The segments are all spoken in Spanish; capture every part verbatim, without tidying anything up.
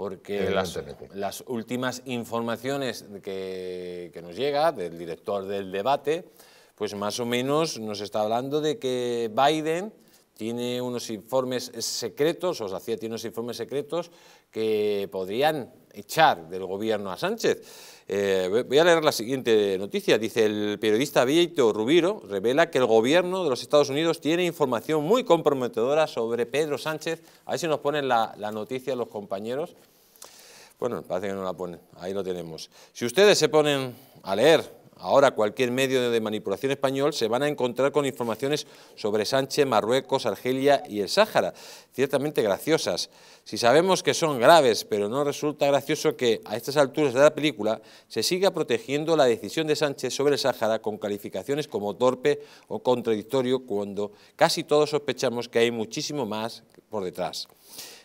porque las, las últimas informaciones que, que nos llega del director del debate, pues más o menos nos está hablando de que Biden tiene unos informes secretos, o sea, tiene unos informes secretos que podrían echar del gobierno a Sánchez. Eh, voy a leer la siguiente noticia. Dice: el periodista Vieto Rubiro revela que el gobierno de los Estados Unidos tiene información muy comprometedora sobre Pedro Sánchez. A ver si nos ponen la, la noticia los compañeros. Bueno, parece que no la ponen. Ahí lo tenemos. Si ustedes se ponen a leer ahora cualquier medio de manipulación español, se van a encontrar con informaciones sobre Sánchez, Marruecos, Argelia y el Sáhara, ciertamente graciosas. Si sabemos que son graves, pero no resulta gracioso que a estas alturas de la película se siga protegiendo la decisión de Sánchez sobre el Sáhara con calificaciones como torpe o contradictorio, cuando casi todos sospechamos que hay muchísimo más por detrás.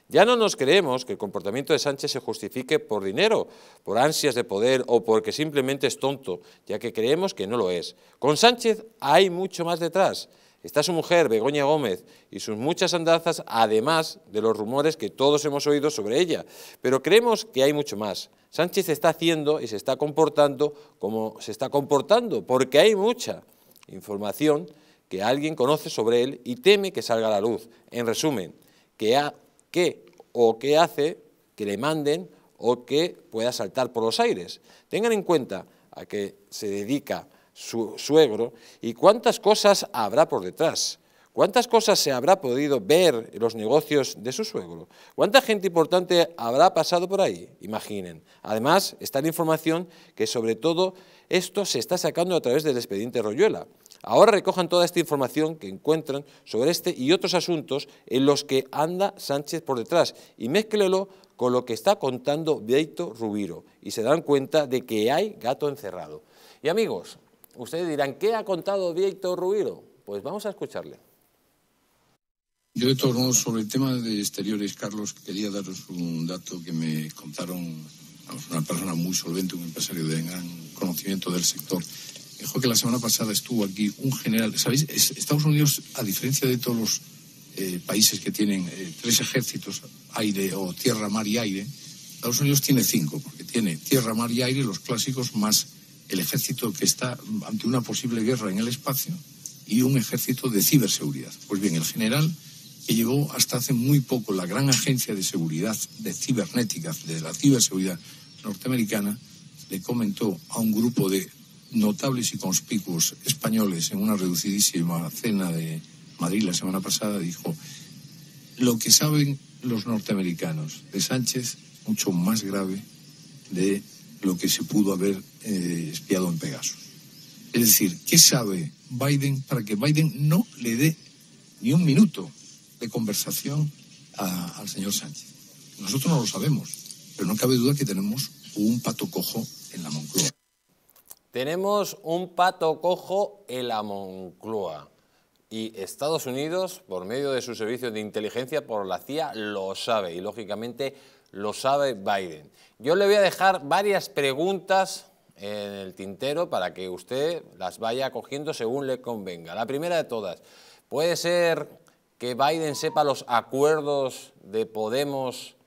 Ya no nos creemos que el comportamiento de Sánchez se justifique por dinero, por ansias de poder o porque simplemente es tonto, ya que creemos que no lo es. Con Sánchez hay mucho más detrás. Está su mujer, Begoña Gómez, y sus muchas andanzas, además de los rumores que todos hemos oído sobre ella. Pero creemos que hay mucho más. Sánchez se está haciendo y se está comportando como se está comportando, porque hay mucha información que alguien conoce sobre él y teme que salga a la luz. En resumen, que ha... qué o qué hace que le manden o que pueda saltar por los aires. Tengan en cuenta a qué se dedica su suegro y cuántas cosas habrá por detrás. ¿Cuántas cosas se habrá podido ver en los negocios de su suegro? ¿Cuánta gente importante habrá pasado por ahí? Imaginen. Además, está la información que sobre todo esto se está sacando a través del expediente Royuela. Ahora recojan toda esta información que encuentran sobre este y otros asuntos en los que anda Sánchez por detrás y mézclelo con lo que está contando Vieto Rubiro y se dan cuenta de que hay gato encerrado. Y amigos, ustedes dirán, ¿qué ha contado Vieto Rubiro? Pues vamos a escucharle. Yo de torno sobre el tema de exteriores, Carlos, quería daros un dato que me contaron, vamos, una persona muy solvente, un empresario de gran conocimiento del sector. Dijo que la semana pasada estuvo aquí un general. ¿Sabéis? Estados Unidos, a diferencia de todos los eh, países que tienen eh, tres ejércitos, aire o tierra, mar y aire, Estados Unidos tiene cinco, porque tiene tierra, mar y aire, los clásicos, más el ejército que está ante una posible guerra en el espacio y un ejército de ciberseguridad. Pues bien, el general que llegó hasta hace muy poco la gran agencia de seguridad de cibernética, de la ciberseguridad norteamericana, le comentó a un grupo de notables y conspicuos españoles en una reducidísima cena de Madrid la semana pasada, dijo: lo que saben los norteamericanos de Sánchez, mucho más grave de lo que se pudo haber eh, espiado en Pegasus. Es decir, ¿qué sabe Biden para que Biden no le dé ni un minuto de conversación a, al señor Sánchez? Nosotros no lo sabemos, pero no cabe duda que tenemos un pato cojo en la Moncloa. Tenemos un pato cojo en la Moncloa y Estados Unidos, por medio de sus servicios de inteligencia, por la C I A, lo sabe y lógicamente lo sabe Biden. Yo le voy a dejar varias preguntas en el tintero para que usted las vaya cogiendo según le convenga. La primera de todas, ¿puede ser que Biden sepa los acuerdos de Podemos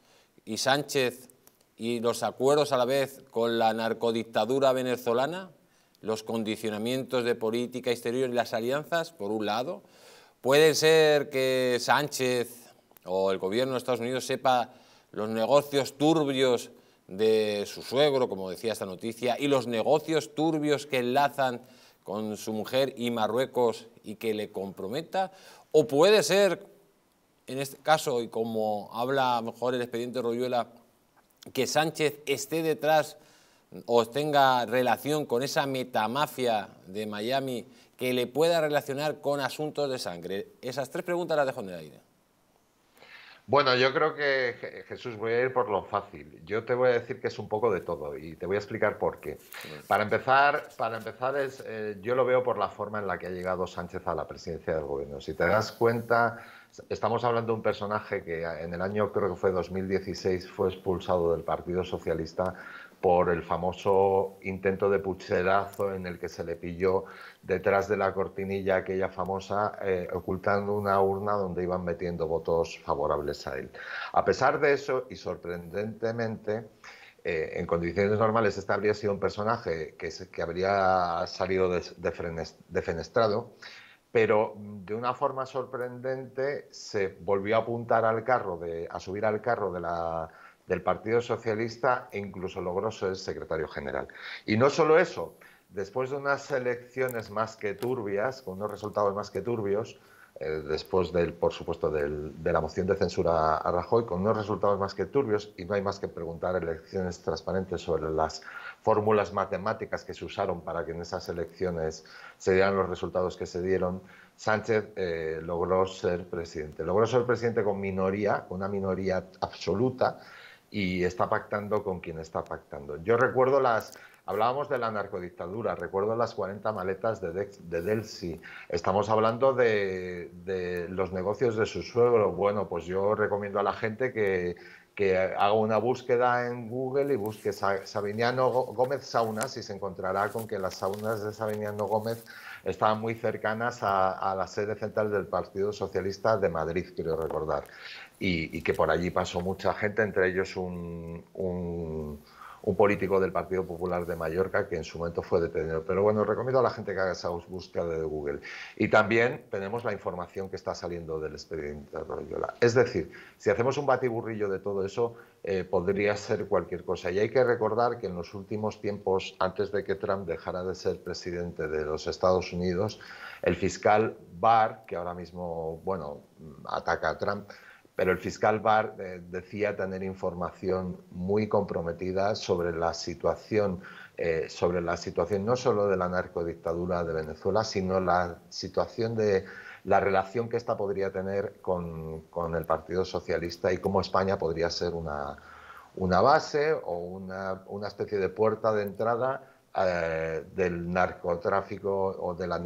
y Sánchez y los acuerdos a la vez con la narcodictadura venezolana, los condicionamientos de política exterior y las alianzas, por un lado? ¿Puede ser que Sánchez o el gobierno de Estados Unidos sepa los negocios turbios de su suegro, como decía esta noticia, y los negocios turbios que enlazan con su mujer y Marruecos y que le comprometa? ¿O puede ser, en este caso, y como habla mejor el expediente Royuela, que Sánchez esté detrás o tenga relación con esa metamafia de Miami que le pueda relacionar con asuntos de sangre? Esas tres preguntas las dejo en el aire. Bueno, yo creo que, Jesús, voy a ir por lo fácil. Yo te voy a decir que es un poco de todo y te voy a explicar por qué. Para empezar, para empezar es, eh, yo lo veo por la forma en la que ha llegado Sánchez a la presidencia del gobierno. Si te das cuenta, Estamos hablando de un personaje que en el año, creo que fue dos mil dieciséis, fue expulsado del Partido Socialista por el famoso intento de pucherazo en el que se le pilló detrás de la cortinilla aquella famosa, eh, ocultando una urna donde iban metiendo votos favorables a él. A pesar de eso, y sorprendentemente, eh, en condiciones normales este habría sido un personaje que, se, que habría salido defenestrado, pero de una forma sorprendente se volvió a apuntar al carro, de, a subir al carro de la... del Partido Socialista e incluso logró ser secretario general. Y no solo eso, después de unas elecciones más que turbias, con unos resultados más que turbios, eh, después, del, por supuesto, del, de la moción de censura a Rajoy, con unos resultados más que turbios, y no hay más que preguntar elecciones transparentes sobre las fórmulas matemáticas que se usaron para que en esas elecciones se dieran los resultados que se dieron, Sánchez eh, logró ser presidente. Logró ser presidente con minoría, con una minoría absoluta, y está pactando con quien está pactando. Yo recuerdo las... Hablábamos de la narcodictadura, recuerdo las cuarenta maletas de, de, de Delcy. Estamos hablando de, de los negocios de su suegro. Bueno, pues yo recomiendo a la gente que, que haga una búsqueda en Google y busque Sabiniano Gómez Saunas y se encontrará con que las saunas de Sabiniano Gómez estaban muy cercanas a, a la sede central del Partido Socialista de Madrid, creo recordar. Y, y que por allí pasó mucha gente, entre ellos un, un, un político del Partido Popular de Mallorca que en su momento fue detenido. Pero bueno, recomiendo a la gente que haga esa búsqueda de Google. Y también tenemos la información que está saliendo del expediente de Royuela. Es decir, si hacemos un batiburrillo de todo eso, eh, podría ser cualquier cosa. Y hay que recordar que en los últimos tiempos, antes de que Trump dejara de ser presidente de los Estados Unidos, el fiscal Barr, que ahora mismo, bueno, ataca a Trump, pero el fiscal Barr eh, decía tener información muy comprometida sobre la situación, eh, sobre la situación no solo de la narcodictadura de Venezuela, sino la situación de la relación que ésta podría tener con, con el Partido Socialista y cómo España podría ser una, una base o una, una especie de puerta de entrada eh, del narcotráfico o de la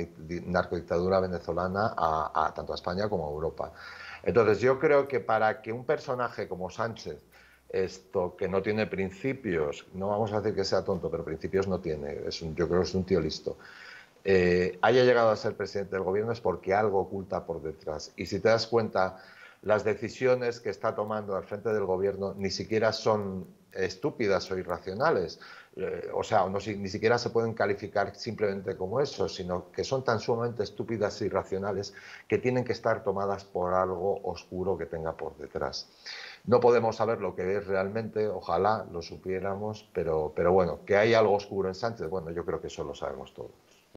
narcodictadura venezolana a, a tanto a España como a Europa. Entonces, yo creo que para que un personaje como Sánchez, esto que no tiene principios, no vamos a decir que sea tonto, pero principios no tiene, es un, yo creo que es un tío listo, eh, haya llegado a ser presidente del gobierno es porque algo oculta por detrás. Y si te das cuenta, las decisiones que está tomando al frente del gobierno ni siquiera son estúpidas o irracionales. Eh, o sea, no, si, ni siquiera se pueden calificar simplemente como eso, sino que son tan sumamente estúpidas e irracionales que tienen que estar tomadas por algo oscuro que tenga por detrás. No podemos saber lo que es realmente, ojalá lo supiéramos, pero, pero bueno, que hay algo oscuro en Sánchez, bueno, yo creo que eso lo sabemos todos.